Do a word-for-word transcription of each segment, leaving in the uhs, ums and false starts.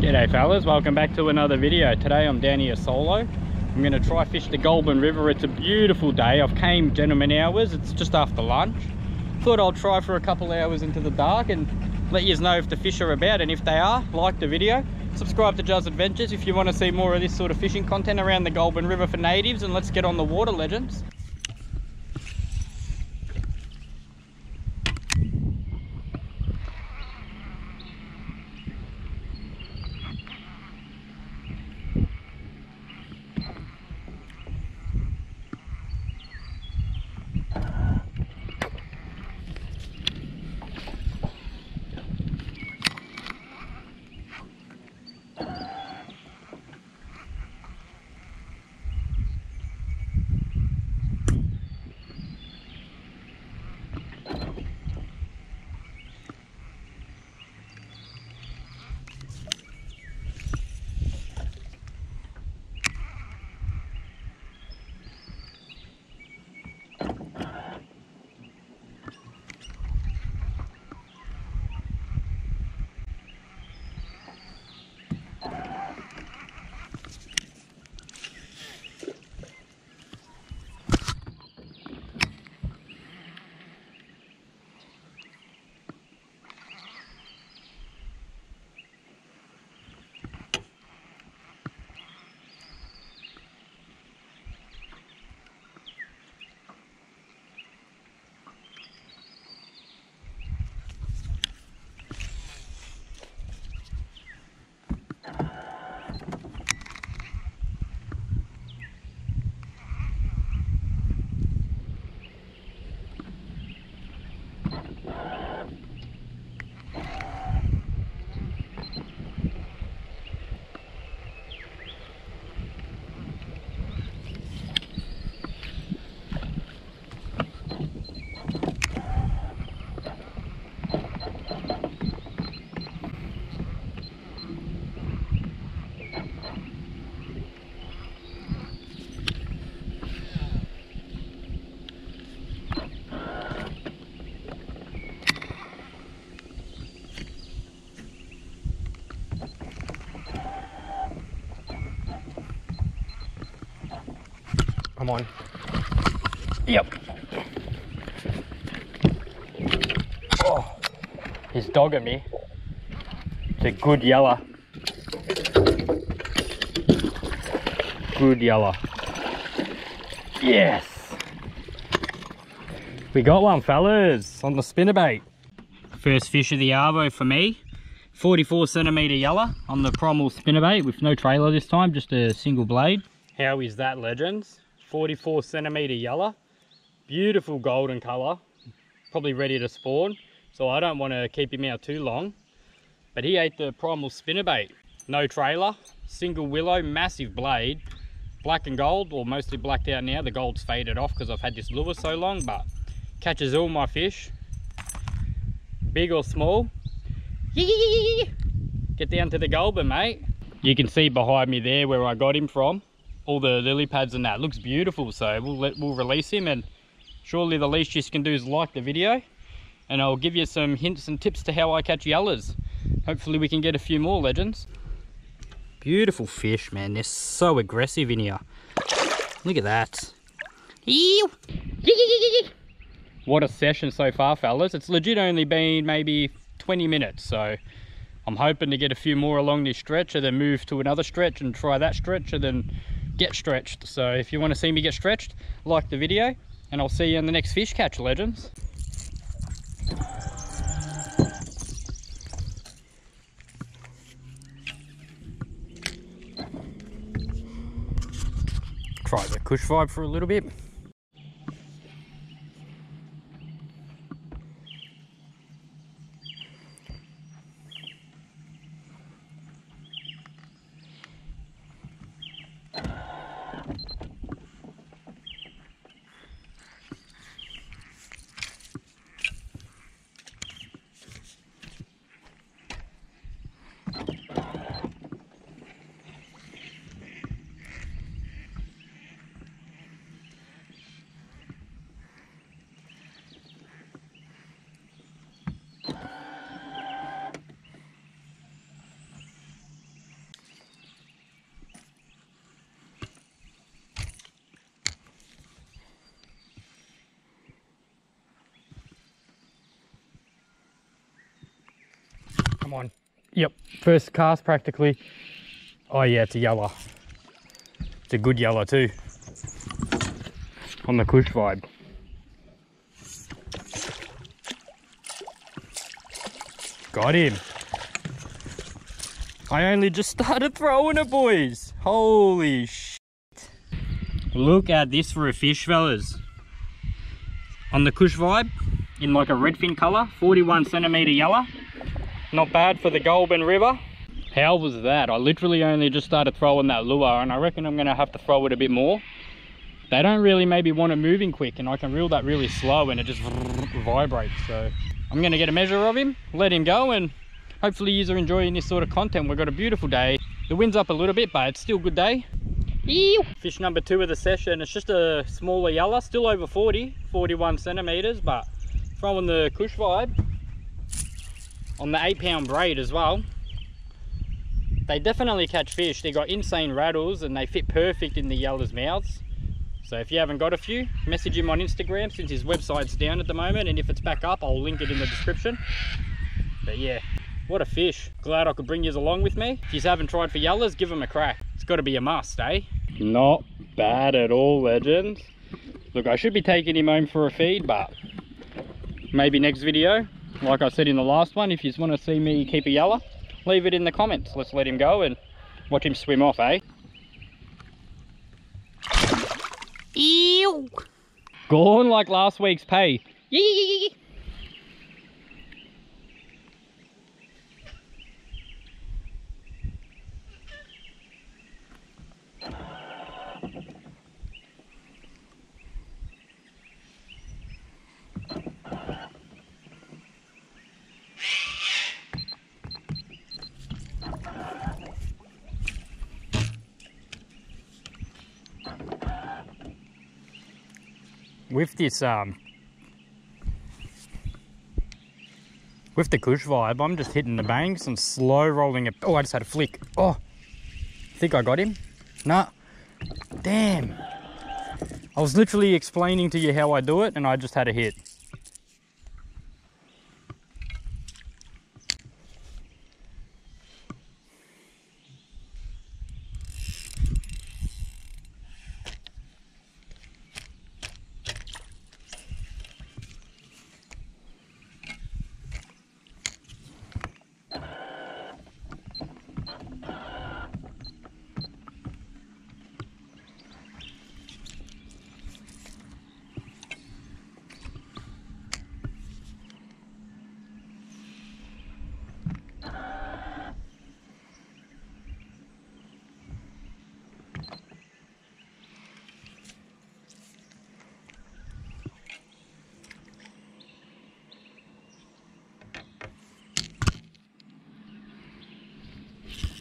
G'day fellas, welcome back to another video. Today I'm down here solo. I'm going to try fish the Goulburn River. It's a beautiful day. I've came gentleman hours. It's just after lunch. Thought I'll try for a couple hours into the dark and let you know if the fish are about, and if they are, like the video. Subscribe to Juz Adventures if you want to see more of this sort of fishing content around the Goulburn River for natives, and let's get on the water, legends. Come on. Yep. Oh, he's dogging me. It's a good yeller. Good yeller. Yes. We got one, fellas, on the spinnerbait. First fish of the arvo for me. forty-four centimeter yeller on the Primal spinnerbait with no trailer this time, just a single blade. How is that, legends? forty-four centimeter yeller, beautiful golden color, probably ready to spawn, so I don't want to keep him out too long. But he ate the Primal spinnerbait, no trailer, single willow, massive blade, black and gold, or mostly blacked out now. The gold's faded off because I've had this lure so long, but catches all my fish, big or small. Yee! Get down to the Goulburn, mate. You can see behind me there where I got him from. All the lily pads and that looks beautiful, so we'll let we'll release him, and surely the least you can do is like the video, and I'll give you some hints and tips to how I catch yellers. Hopefully we can get a few more, legends. Beautiful fish, man. They're so aggressive in here. Look at that. Ew. What a session so far, fellas. It's legit only been maybe twenty minutes, so I'm hoping to get a few more along this stretch, and then move to another stretch and try that stretch, and then get stretched. So if you want to see me get stretched, like the video, and I'll see you in the next fish catch, legends. Try the Kush Vibe for a little bit. come on. Yep, first cast practically. Oh yeah, it's a yeller. It's a good yeller too. On the Kush vibe. Got him. I only just started throwing it, boys. Holy shit. Look at this for a fish, fellas. On the Kush vibe, in like a redfin color, forty-one centimeter yellow. Not bad for the Goulburn River. How was that? I literally only just started throwing that lure, and I reckon I'm gonna have to throw it a bit more. They don't really maybe want it moving quick, and I can reel that really slow and it just vibrates. So I'm gonna get a measure of him, let him go, and hopefully yous are enjoying this sort of content. We've got a beautiful day. The wind's up a little bit, but it's still a good day. Ew. Fish number two of the session. It's just a smaller yellow, still over forty, forty-one centimeters, but throwing the Kush vibe on the eight pound braid as well. They definitely catch fish. They got insane rattles and they fit perfect in the yellers' mouths. So if you haven't got a few, message him on Instagram, since his website's down at the moment, and if it's back up, I'll link it in the description. But yeah, what a fish. Glad I could bring yous along with me. If yous haven't tried for yellers, give them a crack. It's gotta be a must, eh? Not bad at all, legends. Look, I should be taking him home for a feed, but maybe next video. Like I said in the last one, if yous wanna see me keep a yeller, leave it in the comments. Let's let him go and watch him swim off, eh? Ew. Gone like last week's pay. Yee. With this, um, with the Kush vibe, I'm just hitting the banks and slow rolling it. Oh, I just had a flick. Oh, I think I got him. Nah, damn. I was literally explaining to you how I do it and I just had a hit.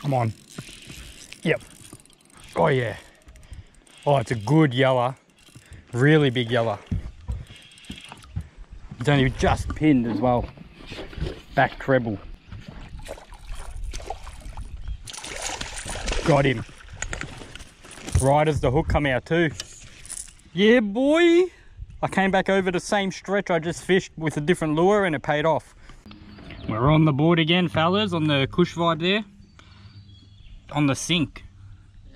Come on. Yep. Oh yeah. Oh, it's a good yeller. Really big yeller. It's only just pinned as well. Back treble. Got him. Right as the hook come out too. Yeah, boy. I came back over the same stretch I just fished with a different lure and it paid off. We're on the board again, fellas, on the Kush vibe there. On the sink,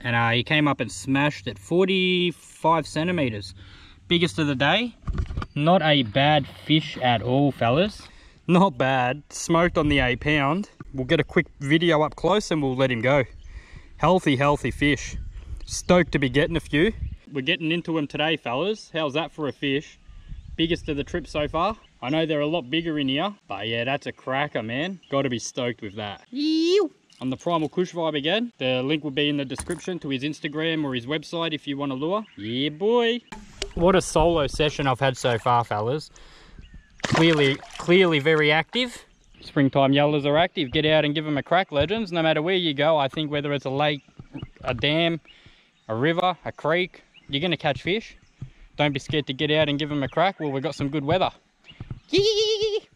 and uh, he came up and smashed it. Forty-five centimeters, biggest of the day. Not a bad fish at all, fellas, not bad. Smoked on the eight pound. We'll get a quick video up close and we'll let him go. Healthy, healthy fish. Stoked to be getting a few. We're getting into them today, fellas. How's that for a fish? Biggest of the trip so far. I know they're a lot bigger in here, but yeah, that's a cracker, man. Got to be stoked with that. Ew. On the Primal Kush vibe again. The link will be in the description to his Instagram or his website if you want to lure. Yeah, boy. What a solo session I've had so far, fellas. Clearly, clearly very active. Springtime yellers are active. Get out and give them a crack, legends. No matter where you go, I think whether it's a lake, a dam, a river, a creek, you're going to catch fish. Don't be scared to get out and give them a crack. Well, we've got some good weather. Yee.